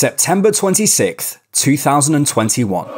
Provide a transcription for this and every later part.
September 26th, 2021.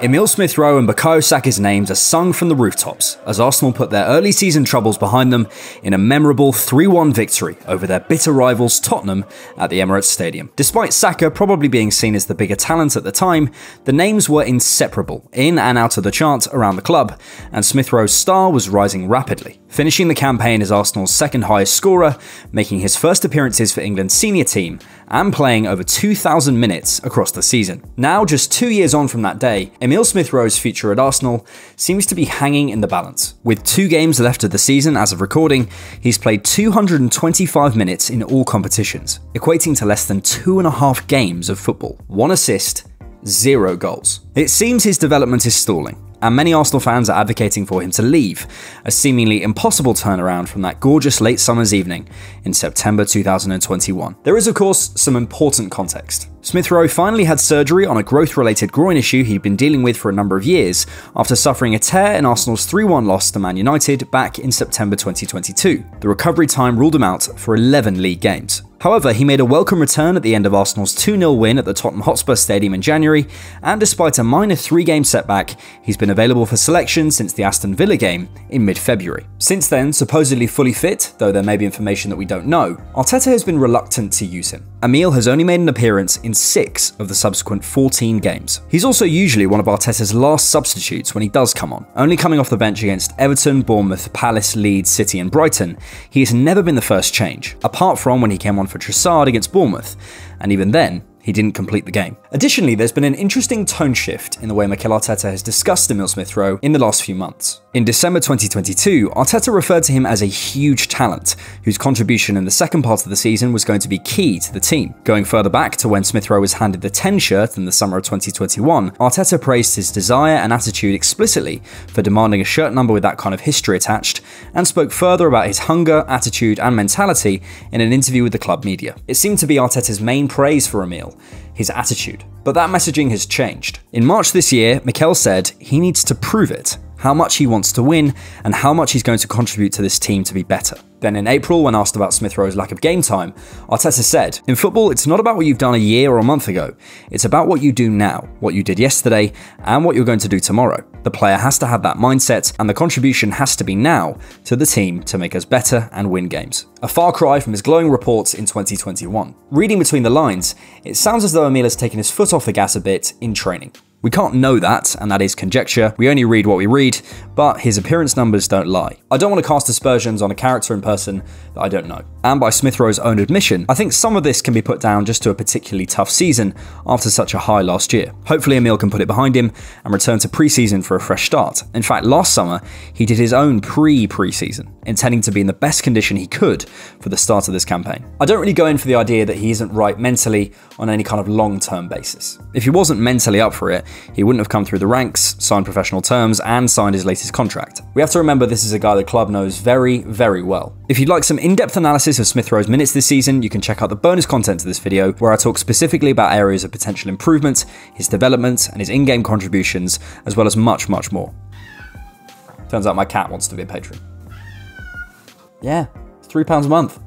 Emile Smith Rowe and Bukayo Saka's names are sung from the rooftops as Arsenal put their early season troubles behind them in a memorable 3-1 victory over their bitter rivals Tottenham at the Emirates Stadium. Despite Saka probably being seen as the bigger talent at the time, the names were inseparable in and out of the chant around the club, and Smith Rowe's star was rising rapidly, finishing the campaign as Arsenal's second highest scorer, making his first appearances for England's senior team and playing over 2,000 minutes across the season. Now, just 2 years on from that day, Emile Smith Rowe's future at Arsenal seems to be hanging in the balance. With 2 games left of the season as of recording, he's played 225 minutes in all competitions, equating to less than 2.5 games of football. 1 assist, 0 goals. It seems his development is stalling, and many Arsenal fans are advocating for him to leave, a seemingly impossible turnaround from that gorgeous late summer's evening in September 2021. There is, of course, some important context. Smith Rowe finally had surgery on a growth-related groin issue he'd been dealing with for a number of years after suffering a tear in Arsenal's 3-1 loss to Man United back in September 2022. The recovery time ruled him out for 11 league games. However, he made a welcome return at the end of Arsenal's 2-0 win at the Tottenham Hotspur Stadium in January, and despite a minor 3-game setback, he's been available for selection since the Aston Villa game in mid-February. Since then, supposedly fully fit, though there may be information that we don't know, Arteta has been reluctant to use him. Emile has only made an appearance in 6 of the subsequent 14 games. He's also usually one of Arteta's last substitutes when he does come on. Only coming off the bench against Everton, Bournemouth, Palace, Leeds, City and Brighton, he has never been the first change, apart from when he came on for Trossard against Bournemouth, and even then, he didn't complete the game. Additionally, there's been an interesting tone shift in the way Mikel Arteta has discussed Emile Smith Rowe in the last few months. In December 2022, Arteta referred to him as a huge talent, whose contribution in the second part of the season was going to be key to the team. Going further back to when Smith Rowe was handed the 10 shirt in the summer of 2021, Arteta praised his desire and attitude explicitly for demanding a shirt number with that kind of history attached, and spoke further about his hunger, attitude, and mentality in an interview with the club media. It seemed to be Arteta's main praise for Emile, his attitude. But that messaging has changed. In March this year, Mikel said he needs to prove it, how much he wants to win, and how much he's going to contribute to this team to be better. Then in April, when asked about Smith Rowe's lack of game time, Arteta said, "In football, it's not about what you've done a year or a month ago. It's about what you do now, what you did yesterday, and what you're going to do tomorrow. The player has to have that mindset, and the contribution has to be now to the team to make us better and win games." A far cry from his glowing reports in 2021. Reading between the lines, it sounds as though Emile has taken his foot off the gas a bit in training. We can't know that, and that is conjecture. We only read what we read, but his appearance numbers don't lie. I don't want to cast aspersions on a character in person that I don't know. And by Smith Rowe's own admission, I think some of this can be put down just to a particularly tough season after such a high last year. Hopefully Emile can put it behind him and return to pre-season for a fresh start. In fact, last summer, he did his own pre-season, intending to be in the best condition he could for the start of this campaign. I don't really go in for the idea that he isn't right mentally on any kind of long-term basis. If he wasn't mentally up for it, he wouldn't have come through the ranks, signed professional terms, and signed his latest contract. We have to remember this is a guy the club knows very, very well. If you'd like some in-depth analysis of Smith Rowe's minutes this season, you can check out the bonus content to this video, where I talk specifically about areas of potential improvement, his development, and his in-game contributions, as well as much, much more. Turns out my cat wants to be a patron. Yeah, it's £3 a month.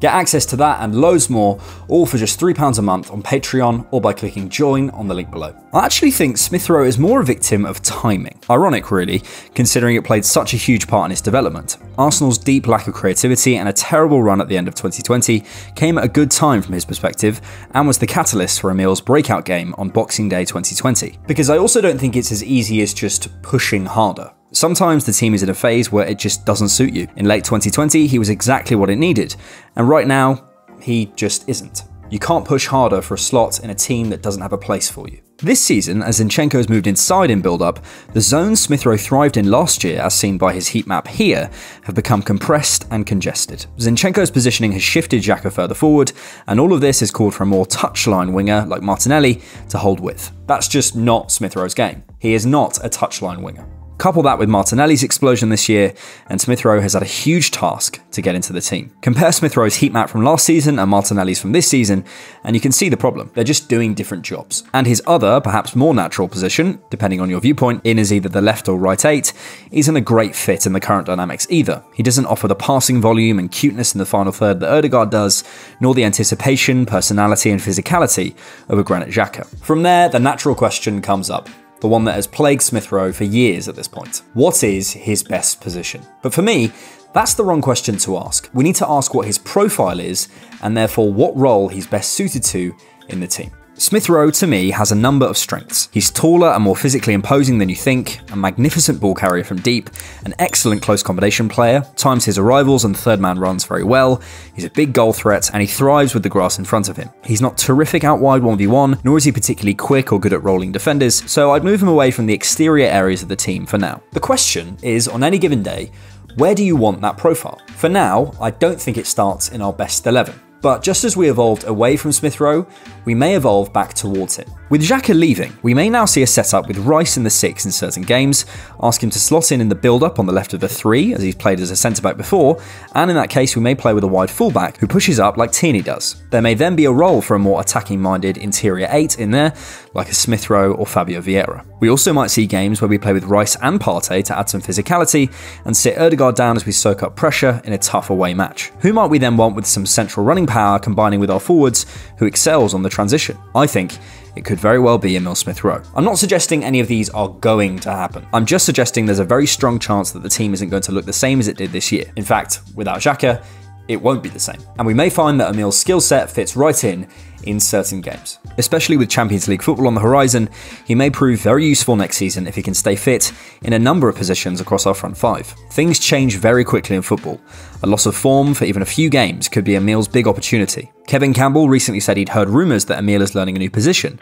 Get access to that and loads more, all for just £3 a month on Patreon or by clicking join on the link below. I actually think Smith Rowe is more a victim of timing. Ironic really, considering it played such a huge part in his development. Arsenal's deep lack of creativity and a terrible run at the end of 2020 came at a good time from his perspective and was the catalyst for Emile's breakout game on Boxing Day 2020. Because I also don't think it's as easy as just pushing harder. Sometimes the team is in a phase where it just doesn't suit you. In late 2020, he was exactly what it needed, and right now, he just isn't. You can't push harder for a slot in a team that doesn't have a place for you. This season, as Zinchenko has moved inside in build-up, the zones Smith Rowe thrived in last year, as seen by his heat map here, have become compressed and congested. Zinchenko's positioning has shifted Xhaka further forward, and all of this has called for a more touchline winger like Martinelli to hold with. That's just not Smith Rowe's game. He is not a touchline winger. Couple that with Martinelli's explosion this year, and Smith Rowe has had a huge task to get into the team. Compare Smith Rowe's heat map from last season and Martinelli's from this season, and you can see the problem. They're just doing different jobs. And his other, perhaps more natural position, depending on your viewpoint, in as either the left or right eight, isn't a great fit in the current dynamics either. He doesn't offer the passing volume and cuteness in the final third that Ødegaard does, nor the anticipation, personality, and physicality of a Granit Xhaka. From there, the natural question comes up. The one that has plagued Smith Rowe for years at this point. What is his best position? But for me, that's the wrong question to ask. We need to ask what his profile is, and therefore what role he's best suited to in the team. Smith Rowe, to me, has a number of strengths. He's taller and more physically imposing than you think, a magnificent ball carrier from deep, an excellent close combination player, times his arrivals and third man runs very well, he's a big goal threat, and he thrives with the grass in front of him. He's not terrific out wide 1v1, nor is he particularly quick or good at rolling defenders, so I'd move him away from the exterior areas of the team for now. The question is, on any given day, where do you want that profile? For now, I don't think it starts in our best 11. But just as we evolved away from Smith Rowe, we may evolve back towards him. With Xhaka leaving, we may now see a setup with Rice in the six in certain games, ask him to slot in the build-up on the left of the three, as he's played as a centre-back before, and in that case we may play with a wide fullback who pushes up like Tierney does. There may then be a role for a more attacking-minded interior eight in there, like a Smith Rowe or Fabio Vieira. We also might see games where we play with Rice and Partey to add some physicality, and sit Ødegaard down as we soak up pressure in a tough away match. Who might we then want with some central running power combining with our forwards who excels on the transition? I think it could very well be Emile Smith Rowe. I'm not suggesting any of these are going to happen. I'm just suggesting there's a very strong chance that the team isn't going to look the same as it did this year. In fact, without Xhaka, it won't be the same. And we may find that Emile's skill set fits right in certain games. Especially with Champions League football on the horizon, he may prove very useful next season if he can stay fit in a number of positions across our front five. Things change very quickly in football. A loss of form for even a few games could be Emile's big opportunity. Kevin Campbell recently said he'd heard rumours that Emile is learning a new position.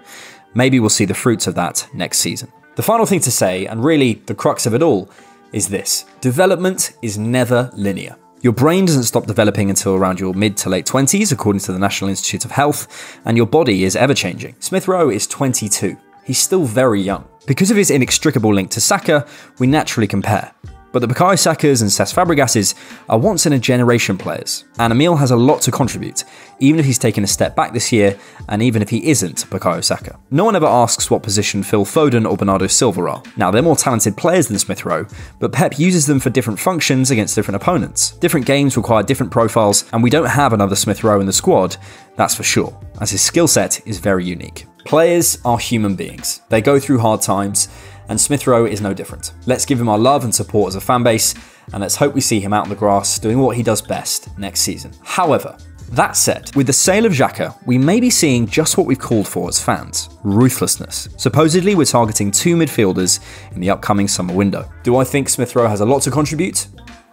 Maybe we'll see the fruits of that next season. The final thing to say, and really the crux of it all, is this. Development is never linear. Your brain doesn't stop developing until around your mid to late 20s, according to the National Institutes of Health, and your body is ever-changing. Smith Rowe is 22. He's still very young. Because of his inextricable link to Saka, we naturally compare. But the Bukayo Sakas and Cesc Fabregases are once-in-a-generation players, and Emile has a lot to contribute, even if he's taken a step back this year, and even if he isn't Bukayo Saka. No one ever asks what position Phil Foden or Bernardo Silva are. Now, they're more talented players than Smith Rowe, but Pep uses them for different functions against different opponents. Different games require different profiles, and we don't have another Smith Rowe in the squad, that's for sure, as his skill set is very unique. Players are human beings. They go through hard times, and Smith Rowe is no different. Let's give him our love and support as a fan base, and let's hope we see him out on the grass doing what he does best next season. However, that said, with the sale of Xhaka, we may be seeing just what we've called for as fans, ruthlessness. Supposedly, we're targeting two midfielders in the upcoming summer window. Do I think Smith Rowe has a lot to contribute?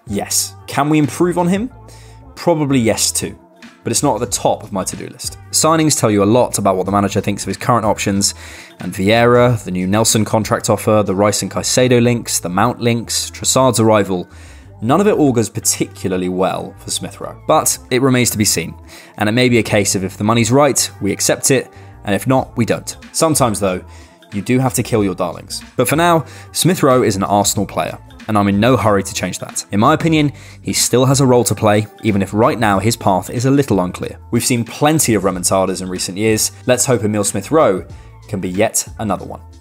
Yes. Can we improve on him? Probably yes too. But it's not at the top of my to-do list. Signings tell you a lot about what the manager thinks of his current options, and Vieira, the new Nelson contract offer, the Rice and Caicedo links, the Mount links, Trossard's arrival, none of it augurs particularly well for Smith Rowe. But it remains to be seen, and it may be a case of if the money's right, we accept it, and if not, we don't. Sometimes though, you do have to kill your darlings. But for now, Smith Rowe is an Arsenal player, and I'm in no hurry to change that. In my opinion, he still has a role to play, even if right now his path is a little unclear. We've seen plenty of remontadas in recent years. Let's hope Emile Smith Rowe can be yet another one.